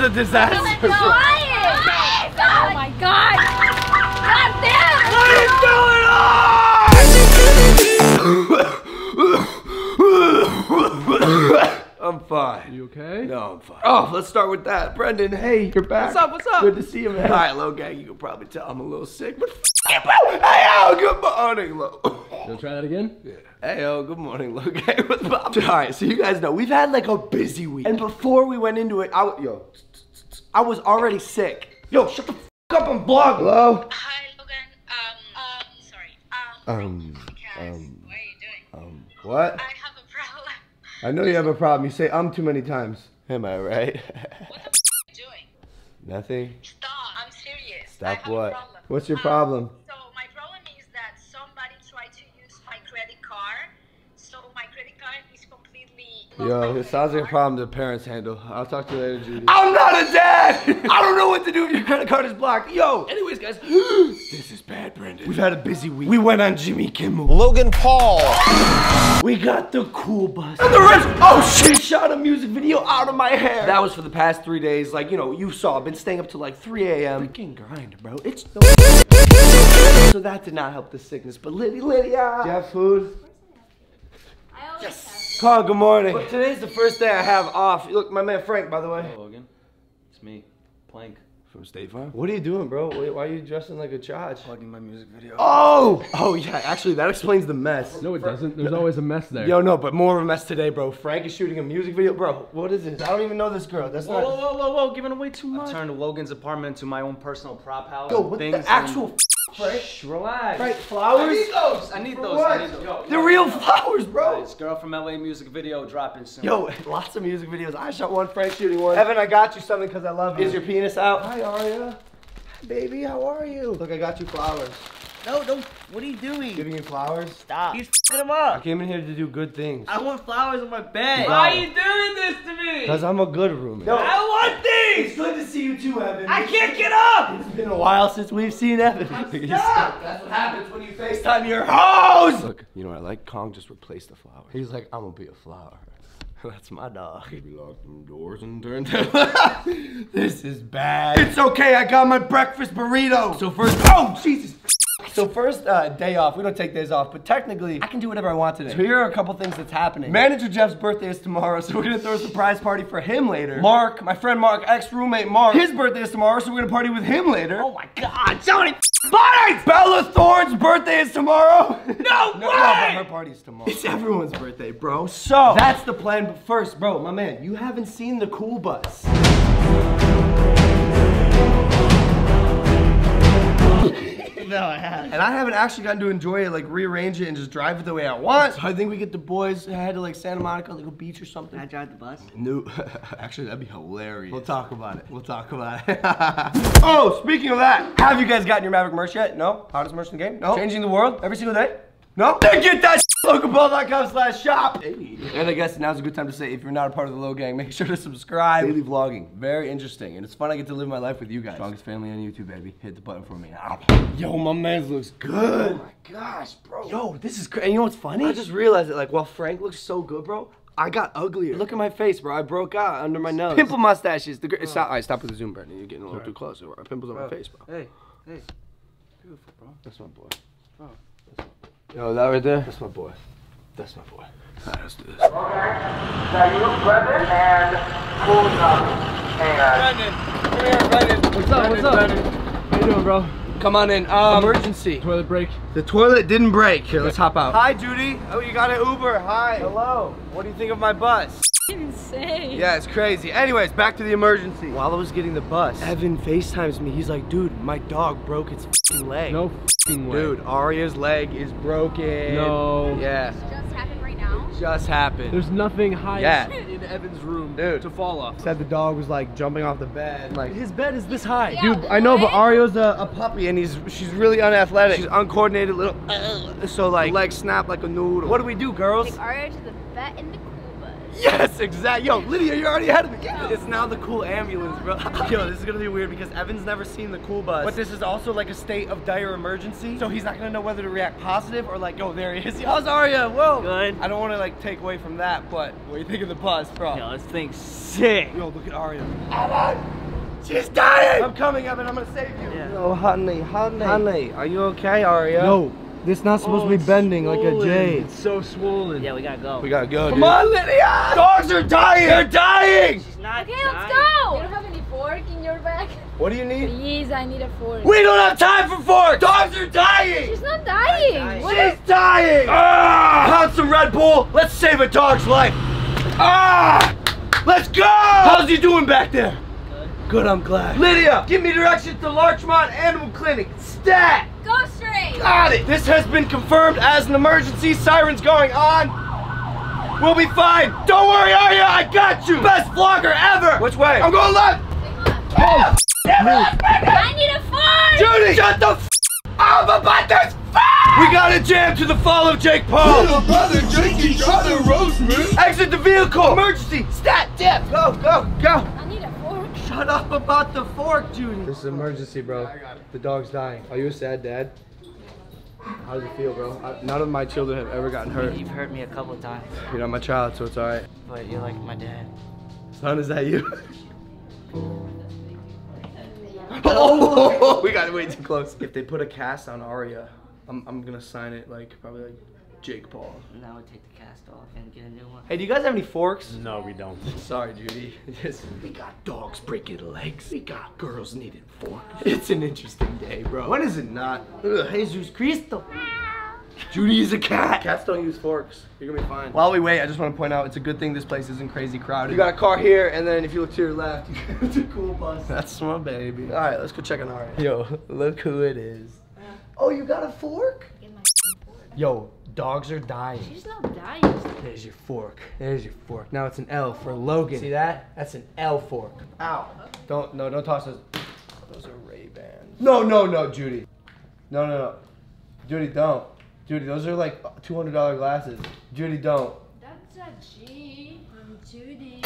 is a disaster. Oh my God! God damn! What is going on? I'm fine. You okay? No, I'm fine. Oh, let's start with that. Brendan, hey, you're back. What's up? What's up? Good to see you, man. Hi, Low Gang. You can probably tell I'm a little sick, but f***ing bro. Hey, oh, good morning, Low. You'll try that again? Yeah. Hey, yo, good morning, Logan. What's up? All right, so you guys know, we've had like a busy week. And before we went into it, I was already sick. Yo, shut the f up and blog. Hello? Hi, Logan. Sorry. What are you doing? What? I have a problem. I know you have a problem. You say too many times. Am I right? What the f are you doing? Nothing. Stop. I'm serious. Stop. I have what? A problem. What's your problem? Yo, it sounds like a problem the parents handle. I'll talk to you later, Judy. I'm not a dad! I don't know what to do if your credit card is blocked. Yo, anyways, guys, this is bad, Brendan. We've had a busy week. We went on Jimmy Kimmel. Logan Paul. We got the cool bus. And the rest, oh shit, shot a music video out of my hair. That was for the past 3 days. Like, you know, you saw, I've been staying up till like 3 a.m. Freaking grind, bro. It's so... So that did not help the sickness, but Lydia. Do you have food? I always have. Carl, good morning. Well, today's the first day I have off. Look, my man Frank, by the way. Hey, Logan. It's me, Plank. From State Farm? What are you doing, bro? Why are you dressing like a charge? Plugging my music video. Oh! Oh, yeah, actually, that explains the mess. No, it doesn't. There's always a mess there. Yo, no, but more of a mess today, bro. Frank is shooting a music video. Bro, what is this? I don't even know this girl. That's not... Whoa, giving away too much. I turned Logan's apartment into my own personal prop house. Yo, what the actual... Frank? Shh, relax. Right, flowers? I need those. Yo, they're real flowers, bro. This girl from LA music video dropping soon. Yo, lots of music videos. I shot one, Frank shooting one. Evan, I got you something because I love you. Is your penis out? Hi, Aria. Baby, how are you? Look, I got you flowers. No, don't. What are you doing? Giving you flowers? Stop. He's f***ing them up. I came in here to do good things. I want flowers on my bed. Why are you doing this to me? Because I'm a good roommate. No, I want these. It's good to see you too, Evan. I can't get up. It's been a while since we've seen Evan. I'm stuck. That's what happens when you FaceTime your hoes. Look, you know what I like? Kong just replaced the flower. He's like, I'm going to be a flower. That's my dog. He locked them doors and turned them. This is bad. It's okay. I got my breakfast burrito. So first, oh, Jesus. So first day off, we don't take days off, but technically I can do whatever I want today. So here are a couple things that's happening. Manager Jeff's birthday is tomorrow, so we're gonna throw a surprise party for him later. Mark, my friend Mark, ex-roommate Mark, his birthday is tomorrow, so we're gonna party with him later. Oh my God, so many parties! Bella Thorne's birthday is tomorrow. No way! But her party's tomorrow. It's everyone's birthday, bro. So that's the plan, but first, bro, my man, you haven't seen the cool bus. No, I haven't. And I haven't actually gotten to enjoy it, like rearrange it and just drive it the way I want. So I think we get the boys head to like Santa Monica, like a beach or something. Can I drive the bus? No, actually that'd be hilarious. We'll talk about it. We'll talk about it. Oh, speaking of that, have you guys gotten your Maverick merch yet? No? Hottest merch in the game? No? Changing the world every single day? No? Then get that Loganpaul.com/shop. Hey. And I guess now's a good time to say, if you're not a part of the Low Gang, make sure to subscribe. Daily vlogging, very interesting, and it's fun. I get to live my life with you guys. Strongest family on YouTube, baby. Hit the button for me. Yo, my man looks good. Oh my gosh, bro. Yo, this is crazy. You know what's funny? I just realized that, like, while Frank looks so good, bro, I got uglier. Look at my face, bro. I broke out under my nose. Pimple mustaches. The great. All right, stop with the zoom, Brendan. You're getting a little too close. Pimples on my face, bro. Hey, beautiful, bro. That's my boy. Bro. Yo, that right there? That's my boy. That's my boy. Alright, let's do this. Okay. Now you, Brendan, and pull it up. Brendan, come here, Brendan. What's up, Brendan? How you doing, bro? Come on in. Emergency. Toilet break. The toilet didn't break. Here, let's hop out. Hi, Judy. Oh, you got an Uber. Hi. Hello. What do you think of my bus? Insane. Yeah, it's crazy. Anyways, back to the emergency. While I was getting the bus, Evan FaceTimes me. He's like, dude, my dog broke its f***ing leg. No f***ing way. Dude, Aria's leg is broken. No. Yeah. It just happened right now? It just happened. There's nothing high in Evan's room, dude, to fall off. Said the dog was like jumping off the bed. Like, his bed is this high. Yeah, dude, I know, but Aria's a puppy and she's really unathletic. She's uncoordinated little. So like, legs snap like a noodle. What do we do, girls? Take Aria to the vet in the Yes, exactly. Yo, Lydia, you're already ahead of the game. It's now the cool ambulance, bro. Yo, this is gonna be weird because Evan's never seen the cool bus. But this is also like a state of dire emergency. So he's not gonna know whether to react positive or like, yo, there he is. How's Aria? Whoa. Good. I don't wanna like take away from that, but what do you think of the bus, bro? Yo, this thing's sick. Yo, look at Aria. Evan! She's dying! I'm coming, Evan. I'm gonna save you. Yeah. Oh, honey, honey. Honey, are you okay, Aria? No. This not supposed to be bending swollen. Like a J. It's so swollen. Yeah, we gotta go. We gotta go, dude. Come on, Lydia! Dogs are dying! They're dying! She's not okay, dying. Let's go! You don't have any fork in your bag? What do you need? Please, I need a fork. We don't have time for forks! Dogs are dying! She's not dying! She's dying! Pound some Red Bull. Let's save a dog's life. Let's go! How's he doing back there? Good. Good, I'm glad. Lydia, give me directions to Larchmont Animal Clinic. Stat! Go straight! Got it! This has been confirmed as an emergency. Sirens going on. We'll be fine. Don't worry, Aria, I got you! Best vlogger ever! Which way? I'm going left! Oh, I need a fork! Judy! Shut the f up about this f! We got a jam to the fall of Jake Paul! Little brother Jakey tried to roast me! Exit the vehicle! Emergency! Stat! Dip! Go, go, go! Shut up about the fork, Judy. This is an emergency, bro. I got it. The dog's dying. Are you a sad dad? How does it feel, bro? None of my children have ever gotten hurt. You've hurt me a couple of times. You're not my child, so it's all right. But you're like my dad. Son, is that you? Oh, we got way too close. If they put a cast on Aria, I'm gonna sign it like probably like Jake Paul. And I would take the cast off and get a new one. Hey, do you guys have any forks? No, we don't. Sorry, Judy. We got dogs breaking legs. We got girls needing forks. It's an interesting day, bro. When is it not? Ugh, Jesus Cristo. Judy is a cat. Cats don't use forks. You're gonna be fine. While we wait, I just want to point out, it's a good thing this place isn't crazy crowded. You got a car here, and then if you look to your left, it's a cool bus. That's my baby. All right, let's go check on Aria. Yo, look who it is. Oh, you got a fork? Get my fork. Yo. Dogs are dying. She's not dying. There's your fork. There's your fork. Now it's an L for Logan. See that? That's an L fork. Ow. Don't toss those. Those are Ray-Bans. No, Judy. No. Judy, don't. Judy, those are like $200 glasses. Judy, don't. That's a G. I'm Judy.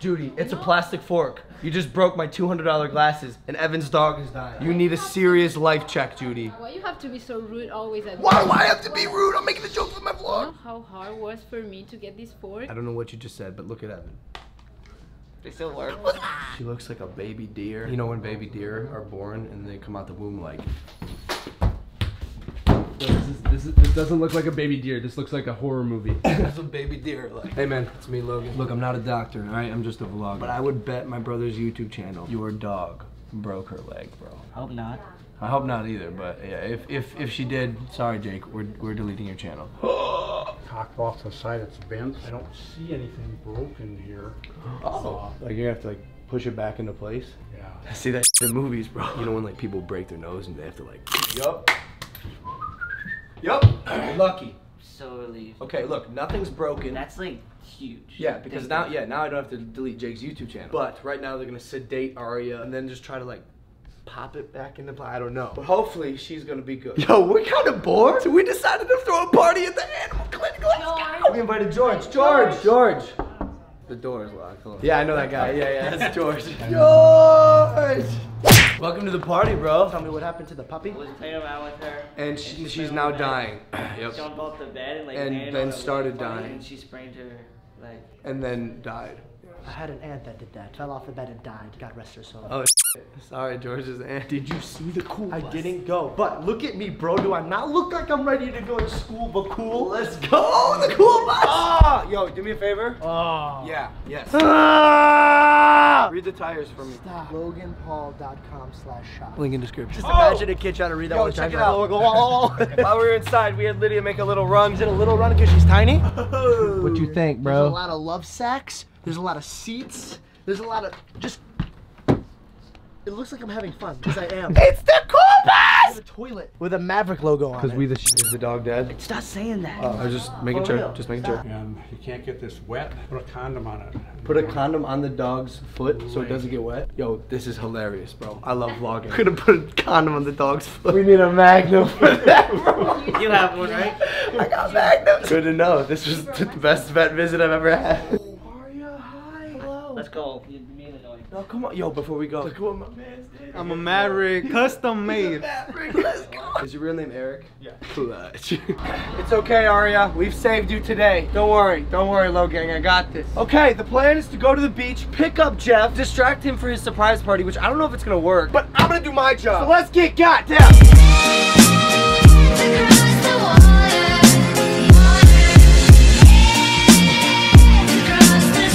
Judy, it's a plastic fork. You just broke my $200 glasses, and Evan's dog is dying. You need a serious life check, Judy. Why you have to be so rude always at me? Why do I have to be rude? I'm making a joke with my vlog. You know how hard it was for me to get this fork? I don't know what you just said, but look at Evan. They still work. She looks like a baby deer. You know when baby deer are born and they come out the womb like... This doesn't look like a baby deer. This looks like a horror movie. That's what baby deer are like. Hey man, it's me, Logan. Look, I'm not a doctor, all right? I'm just a vlogger. But I would bet my brother's YouTube channel your dog broke her leg, bro. I hope not. I hope not either, but yeah, if she did, sorry Jake, we're deleting your channel. Cocked off to the side, it's bent. I don't see anything broken here. Oh. Like you have to like push it back into place? Yeah. I see that in movies, bro. You know when like people break their nose and they have to like, yup. Yup, you're lucky. So relieved. Okay, look, nothing's broken. That's like huge. Yeah, because now I don't have to delete Jake's YouTube channel. But right now they're gonna sedate Aria and then just try to like pop it back into play. I don't know. But hopefully she's gonna be good. Yo, we're kind of bored. So we decided to throw a party at the animal clinic. Let's go. We invited George. George. The door is locked. Hold on. Yeah, I know that guy. Yeah, that's George. George. Welcome to the party, bro. Tell me what happened to the puppy. I was playing around with her. And she's now dying. Yep. Jumped off the bed and like then started dying. And she sprained her leg. And then died. I had an aunt that did that. Fell off the bed and died. God rest her soul. Oh, shit. Sorry, George's aunt. Did you see the cool bus? I didn't go. But look at me, bro. Do I not look like I'm ready to go to school, but cool? Let's go! The cool bus! Yo, do me a favor. Yes. Read the tires for me. Stop. Loganpaul.com/shop. Link in description. Just imagine a kid trying to read that one time. Check it out. While we were inside, we had Lydia make a little run. Is it a little run because she's tiny? What do you think, bro? There's a lot of love sacks. There's a lot of seats. There's a lot of just. It looks like I'm having fun because I am. It's the cool bus. The toilet with a Maverick logo on it. Because we the shit is the dog dead. Stop saying that. I was just making sure. Just making sure. And you can't get this wet. Put a condom on it. Put a condom on the dog's foot so it doesn't get wet. Yo, this is hilarious, bro. I love vlogging. Could have put a condom on the dog's foot. We need a Magnum for that, bro. You have one, right? I got Magnums. Good to know. This was the best vet visit I've ever had. go. Let's go. You made a noise. No, come on. Yo, before we go. Look what my man's did. I'm a Maverick. Custom made. Maverick. Let's go. Is your real name Eric? Yeah. Clutch. It's okay, Aria. We've saved you today. Don't worry. Don't worry, Logan. I got this. Okay, the plan is to go to the beach, pick up Jeff, distract him for his surprise party, which I don't know if it's going to work, but I'm going to do my job. So let's get goddamn.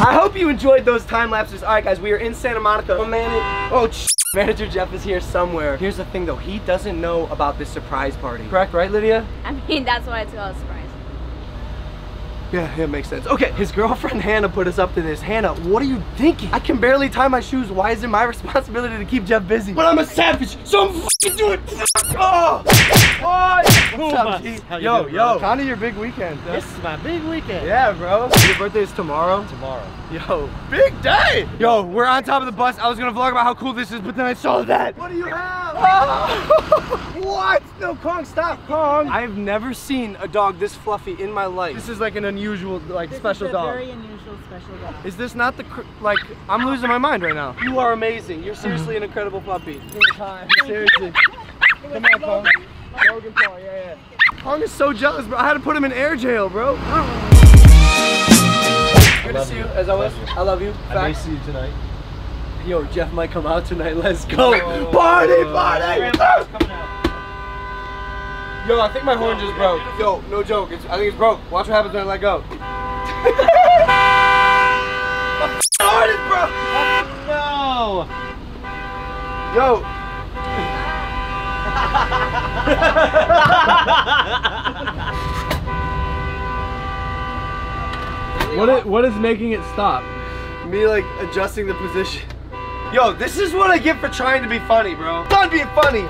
I hope you enjoyed those time lapses. All right, guys, we are in Santa Monica. Manager Jeff is here somewhere. Here's the thing, though. He doesn't know about this surprise party. Correct, right, Lydia? I mean, that's why it's called a surprise. Yeah, it makes sense. Okay, his girlfriend Hannah put us up to this. Hannah, what are you thinking? I can barely tie my shoes. Why is it my responsibility to keep Jeff busy? But I'm a savage, so I'm f***ing doing oh! What's up, G? Yo, kind of your big weekend. This is my big weekend. Yeah, bro. Your birthday is tomorrow? Tomorrow. Yo, big day! Yo, we're on top of the bus. I was gonna vlog about how cool this is, but then I saw that. What do you have? Oh. What? No, Kong, stop, Kong. I've never seen a dog this fluffy in my life. This is like an unusual, like, special dog. Very unusual special dog. Is this not the like? I'm losing my mind right now. You are amazing. You're seriously an incredible puppy. Seriously. Come on, Kong. Logan Paul, yeah, yeah. Kong is so jealous, bro. I had to put him in air jail, bro. Good to see you, as always. I love you. I may see you tonight. Yo, Jeff might come out tonight. Let's go. Oh, party! Yo, I think my horn just broke. Yo, no joke. I think it's broke. Watch what happens when I let go. My horn is broke! No! Yo. What is making it stop? Me like adjusting the position. Yo, this is what I get for trying to be funny, bro. I'm done being funny.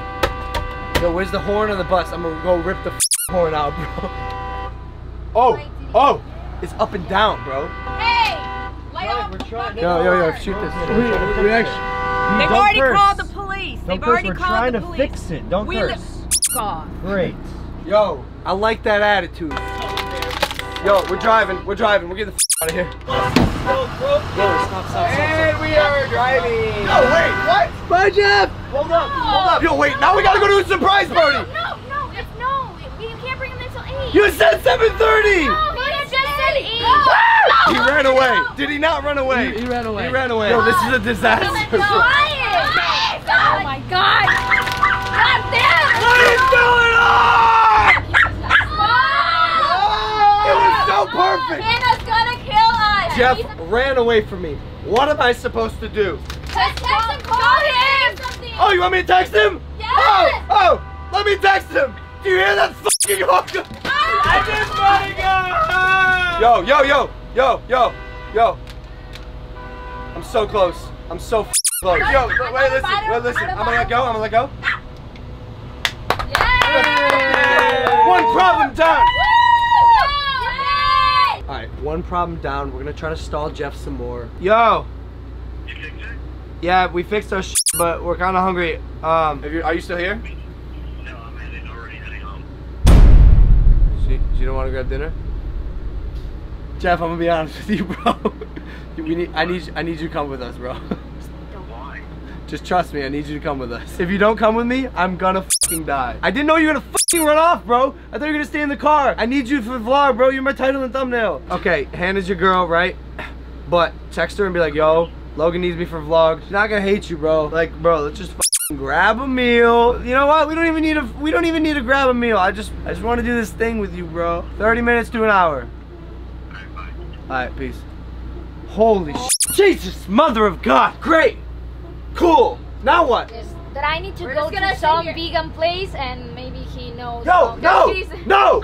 Yo, where's the horn on the bus? I'm gonna go rip the horn out, bro. Oh, it's up and down, bro. Hey, lay off the fucking horn. Yo, shoot this. We actually. They've already called the police. They've already called the police. We're trying to fix it. Don't curse. Great. Yo, I like that attitude. Yo, we're driving. We're getting the out of here. Stop. And we are driving. No, wait, what? Bye, Jeff. Hold up. Yo, wait, now we gotta go to a surprise party. No. You can't bring him until 8. You said 7:30. No, he just said 8. He ran away. Did he not run away? He ran away. Yo, this is a disaster. No, oh my God. Not this. What is going on? It was so perfect. Hannah's gonna kill us. Jeff ran away from me. What am I supposed to do? Text and call him. Oh, you want me to text him? Yes. Oh, let me text him. Do you hear that fucking hook? I just wanna go. Yo. I'm so close. I'm so close. Yo, wait, listen. I'm gonna let go. Yay! One problem down. Woo! All right, one problem down. We're gonna try to stall Jeff some more. Yo. You fixed it? Yeah, we fixed our shit, but we're kind of hungry. Are you still here? No, I'm already heading home. So you don't want to grab dinner? Jeff, I'm gonna be honest with you, bro. I need you to come with us, bro. Why? Just trust me. I need you to come with us. If you don't come with me, I'm gonna fucking die. I didn't know you were gonna fucking run off, bro. I thought you were gonna stay in the car. I need you for the vlog, bro. You're my title and thumbnail. Okay, Hannah's your girl, right? But text her and be like, yo, Logan needs me for vlog. She's not gonna hate you, bro. Like, bro, let's just fucking grab a meal. You know what? We don't even need to grab a meal. I just want to do this thing with you, bro. 30 minutes to an hour. Alright, peace. Holy shit. Jesus, mother of God. Great. Cool. Now what? That I need to go to some vegan place and maybe he knows. No. I don't know.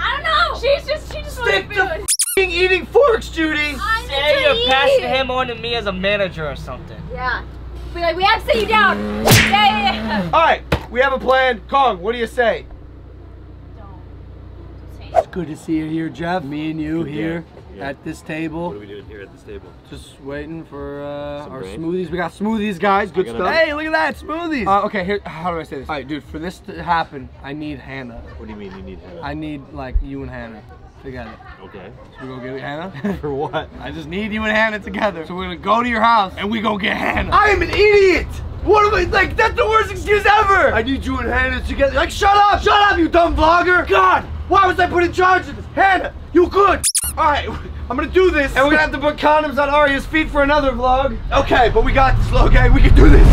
She just stick to f***ing eating forks, Judy. Say you're passing him on to me as a manager or something. Yeah. Be like, we have to sit you down. Yeah. Alright, we have a plan. Kong, what do you say? Don't say it. It's good to see you here, Jeff. Me and you here. Yeah. At this table. What are we doing here at this table? Just waiting for our smoothies. We got smoothies, guys. Good stuff. Hey, look at that, smoothies. Okay, here. How do I say this? All right, dude. For this to happen, I need Hannah. What do you mean you need Hannah? I need like you and Hannah. together. Okay. So we're gonna get Hannah? For what? I just need you and Hannah together. So we're gonna go to your house and we gonna get Hannah. I am an idiot! What am I, like, that's the worst excuse ever! I need you and Hannah together. Like, shut up, you dumb vlogger! God, why was I put in charge of this? Hannah, you good! Alright, I'm gonna do this, and we're gonna have to put condoms on Arya's feet for another vlog. Okay, but we got this, Logan, we can do this!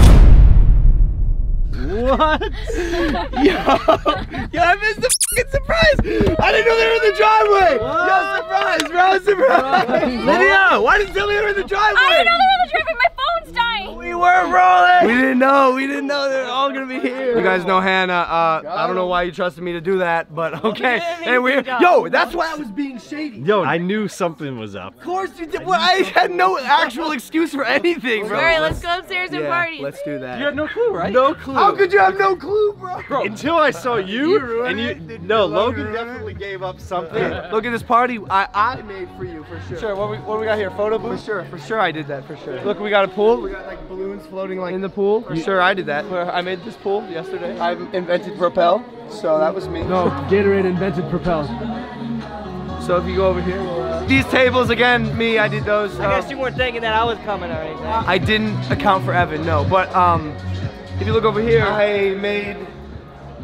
What? Yo, I missed the f***ing surprise! I didn't know they were in the driveway! What? Yo, surprise, bro, surprise! Lydia, why didn't you tell me they were in the driveway? I didn't know they were in the driveway, my phone's dying! We were rolling! We didn't know they were all gonna be here. You guys know Hannah, I don't know why you trusted me to do that, but okay. And we're, yo, that's why I was being shady. Yo, I knew something was up. Of course you did, well, I had no actual excuse for anything, bro. Alright, let's go upstairs and party. Let's do that. You had no clue, right? No clue. How could you have no clue, bro? Until I saw you, Logan definitely gave up something. Look at this party I made for you, for sure. Sure, what do we got here, photo booth? For sure I did that, for sure. Look, we got a pool. We got like balloons floating like in the pool. For sure I did that. I made this pool yesterday. I invented Propel, so that was me. No, Gatorade invented Propel. So if you go over here, these tables again, I did those. I guess you weren't thinking that I was coming or anything. I didn't account for Evan, no, but if you look over here, I made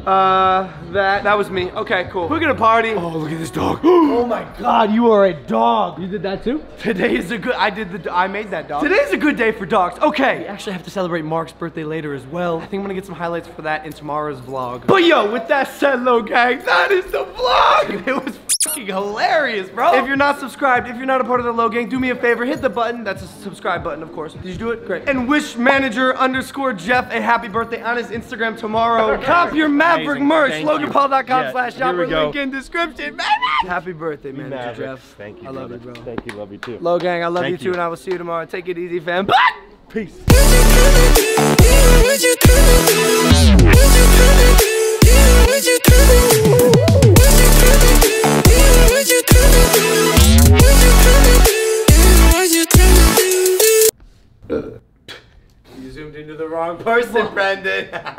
that was me. Okay, cool. We're gonna party. Oh, look at this dog. Oh my God, you are a dog. You did that too? Today is a good. I made that dog. Today's a good day for dogs. Okay. We actually have to celebrate Mark's birthday later as well. I think I'm gonna get some highlights for that in tomorrow's vlog. But yo, with that said, low gang, that is the vlog. It was fucking hilarious, bro. If you're not subscribed, if you're not a part of the Low Gang, do me a favor, hit the button. That's a subscribe button, of course. Did you do it? Great. And wish Manager_Jeff a happy birthday on his Instagram tomorrow. Cop your Maverick merch, LoganPaul.com/shopper, link in description, baby. Happy birthday, Manager Jeff. Thank you, I love you, bro. Thank you, love you too. Low Gang, I love you too, and I will see you tomorrow. Take it easy, fam. Peace. You zoomed into the wrong person, Brendan.